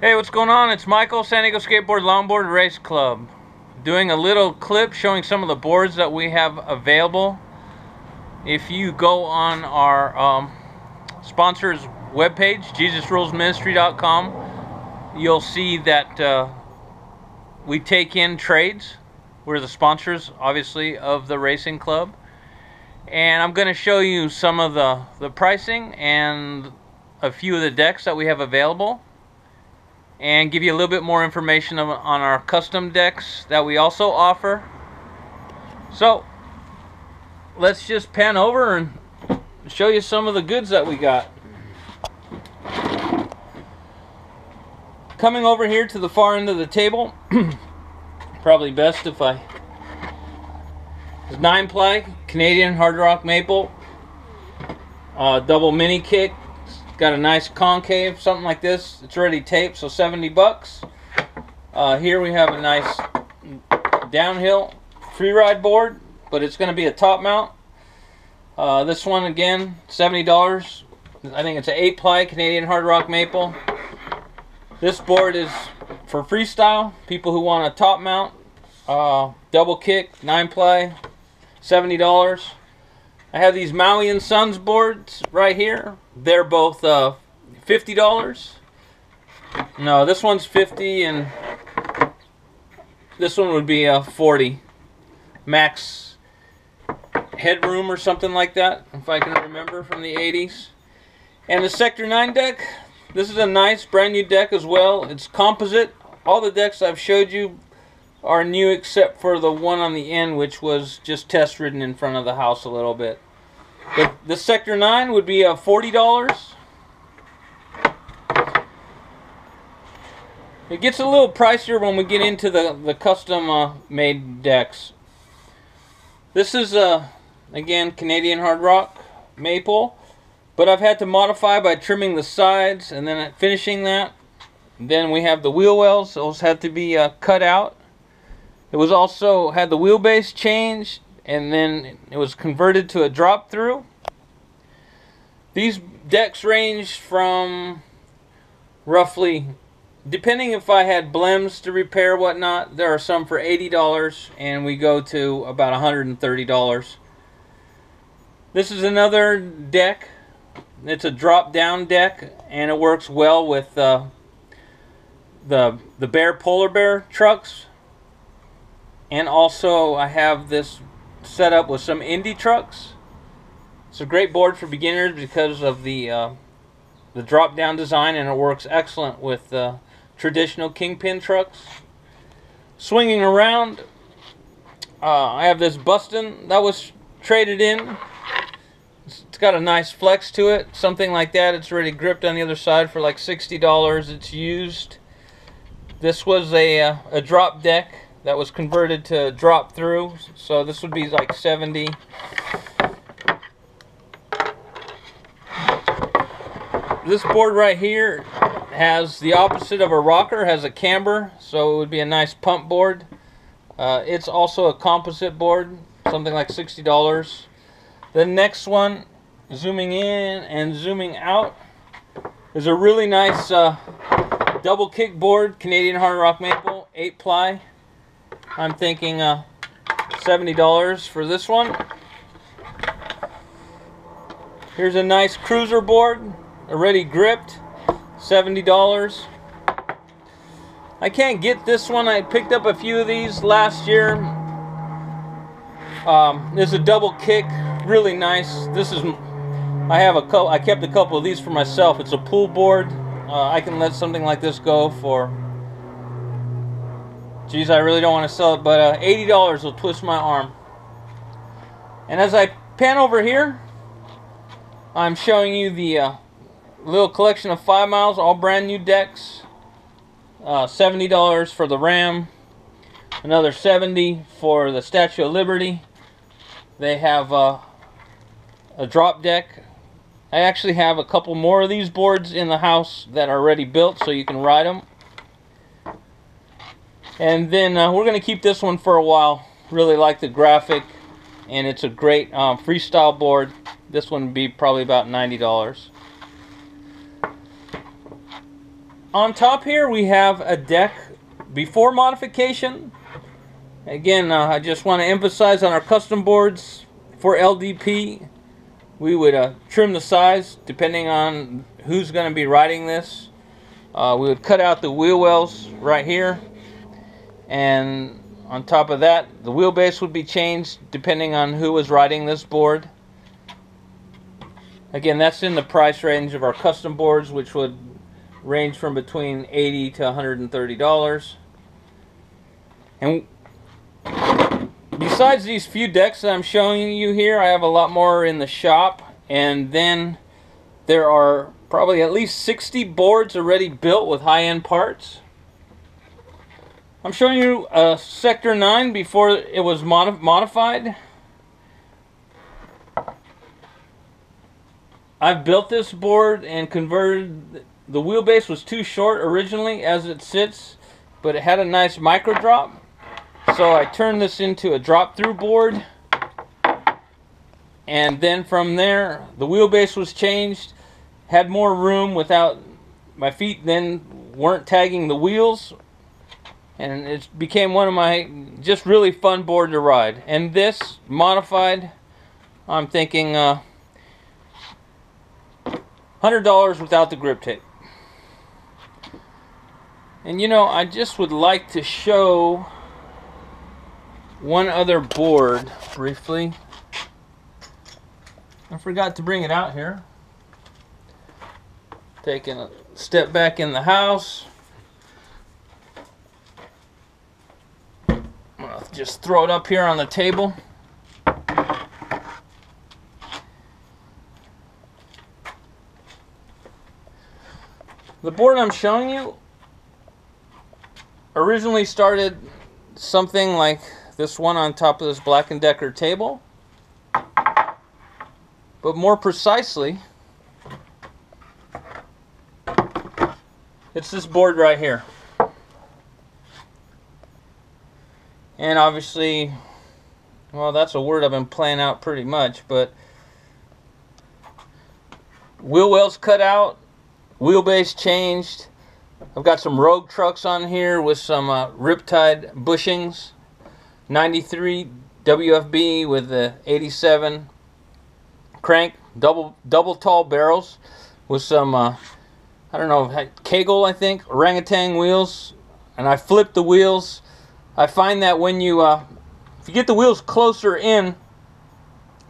Hey, what's going on? It's Michael, San Diego Skateboard Longboard Race Club. Doing a little clip showing some of the boards that we have available. If you go on our sponsor's webpage, jesusrulesministry.com, you'll see that we take in trades. We're the sponsors, obviously, of the racing club. And I'm going to show you some of the pricing and a few of the decks that we have available, and give you a little bit more information on our custom decks that we also offer. So let's just pan over and show you some of the goods that we got. Coming over here to the far end of the table, probably best if I... 9-ply, Canadian hard rock maple, double mini kick. Got a nice concave, something like this. It's already taped, so 70 bucks. Here we have a nice downhill free ride board, but it's going to be a top mount. This one, again, $70. I think it's an 8-ply Canadian hard rock maple. This board is for freestyle, people who want a top mount. Double kick, 9-ply, $70. I have these Maui and Sons boards right here. They're both $50. No, this one's $50 and this one would be $40. Max headroom or something like that, if I can remember from the 80s. And the Sector 9 deck, this is a nice brand new deck as well. It's composite. All the decks I've showed you are new except for the one on the end, which was just test ridden in front of the house a little bit. The Sector 9 would be $40. It gets a little pricier when we get into the custom made decks. This is again Canadian hard rock maple, but I've had to modify by trimming the sides and then finishing that. Then we have the wheel wells; those had to be cut out. It was also had the wheelbase changed, and then it was converted to a drop through. These decks range from roughly, depending if I had blems to repair or whatnot, there are some for $80 and we go to about $130. This is another deck. It's a drop down deck and it works well with the Bear Polar Bear trucks. And also I have this set up with some indie trucks. It's a great board for beginners because of the drop down design, and it works excellent with traditional Kingpin trucks. Swinging around, I have this Bustin' that was traded in. It's got a nice flex to it, something like that. It's already gripped on the other side for like $60. It's used. This was a drop deck that was converted to drop through, so this would be like $70. This board right here has the opposite of a rocker, has a camber, so it would be a nice pump board. It's also a composite board, something like $60. The next one, zooming in and zooming out, is a really nice double kick board, Canadian hard rock maple, 8-ply. I'm thinking $70 for this one. Here's a nice cruiser board, already gripped, $70. I can't get this one. I picked up a few of these last year. There's a double kick, really nice. This is, I kept a couple of these for myself. It's a pool board. I can let something like this go for, geez, I really don't want to sell it, but $80 will twist my arm. And as I pan over here, I'm showing you the little collection of 5 miles, all brand new decks. $70 for the Ram, another $70 for the Statue of Liberty. They have a drop deck. I actually have a couple more of these boards in the house that are already built, so you can ride them. And then we're going to keep this one for a while. Really like the graphic, and it's a great freestyle board. This one would be probably about $90. on top here we have a deck before modification. Again, I just want to emphasize on our custom boards for LDP, we would trim the size depending on who's going to be riding this. We would cut out the wheel wells right here, and on top of that the wheelbase would be changed depending on who was riding this board. Again, that's in the price range of our custom boards, which would range from between $80 to $130. And besides these few decks that I'm showing you here, I have a lot more in the shop, and then there are probably at least 60 boards already built with high-end parts. I'm showing you a Sector 9 before it was modified. I've built this board and converted. The wheelbase was too short originally as it sits, but it had a nice micro drop. So I turned this into a drop-through board, and then from there the wheelbase was changed, had more room without my feet then weren't tagging the wheels, and it became one of my just really fun board to ride. And this modified, I'm thinking $100 without the grip tape. And you know, I just would like to show one other board briefly. I forgot to bring it out here. Taking a step back in the house. I'm gonna just throw it up here on the table. The board I'm showing you originally started something like this one on top of this Black & Decker table, but more precisely it's this board right here. And obviously, well, that's a word I've been playing out pretty much, but wheel wells cut out, wheelbase changed. I've got some Rogue trucks on here with some Riptide bushings, 93 WFB with the 87 crank, double tall barrels with some I don't know, Kegel I think, Orangutan wheels, and I flip the wheels. I find that when you if you get the wheels closer in,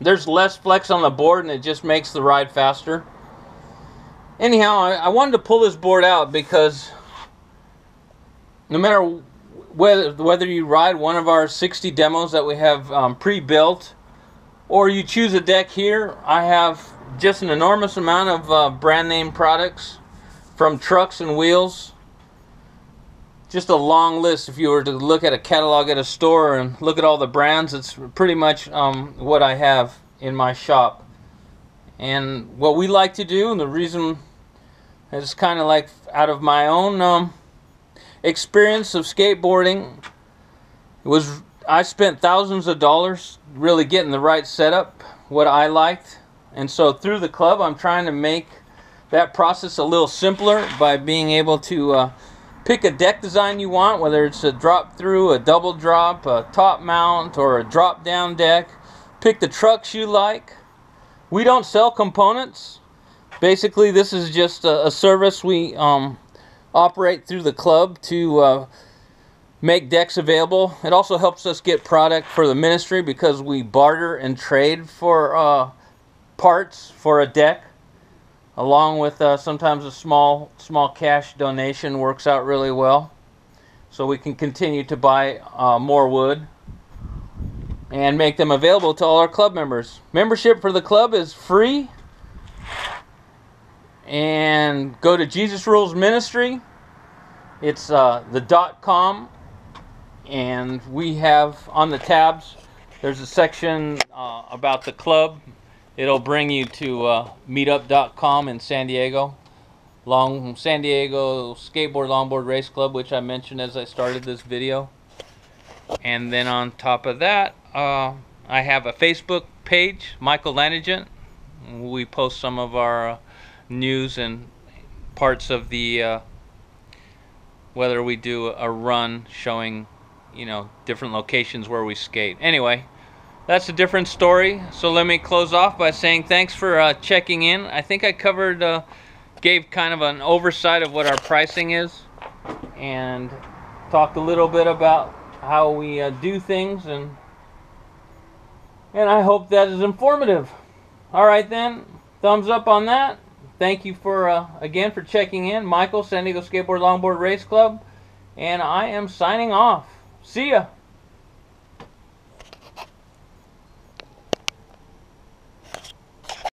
there's less flex on the board, and it just makes the ride faster. Anyhow, I wanted to pull this board out because no matter whether you ride one of our 60 demos that we have pre-built, or you choose a deck here, I have just an enormous amount of brand name products from trucks and wheels. Just a long list. If you were to look at a catalog at a store and look at all the brands, it's pretty much what I have in my shop. And what we like to do, and the reason is kind of like out of my own experience of skateboarding, was I spent thousands of dollars really getting the right setup, what I liked. And so through the club, I'm trying to make that process a little simpler by being able to pick a deck design you want, whether it's a drop through, a double drop, a top mount, or a drop down deck. Pick the trucks you like. We don't sell components. Basically, this is just a service we operate through the club to make decks available. It also helps us get product for the ministry because we barter and trade for parts for a deck, along with sometimes a small cash donation works out really well. So we can continue to buy more wood and make them available to all our club members. Membership for the club is free. And go to Jesus Rules Ministry. It's the .com. And we have on the tabs, there's a section about the club. It'll bring you to Meetup.com in San Diego. San Diego Skateboard Longboard Race Club, which I mentioned as I started this video. And then on top of that, I have a Facebook page, Michel Landegent. We post some of our news and parts of the whether we do a run showing, you know, different locations where we skate. Anyway, that's a different story. So let me close off by saying thanks for checking in. I think I covered, gave kind of an oversight of what our pricing is, and talked a little bit about how we do things, and I hope that is informative. All right then, thumbs up on that. Thank you for again for checking in. Michael, San Diego Skateboard Longboard Race Club, and I am signing off. See ya.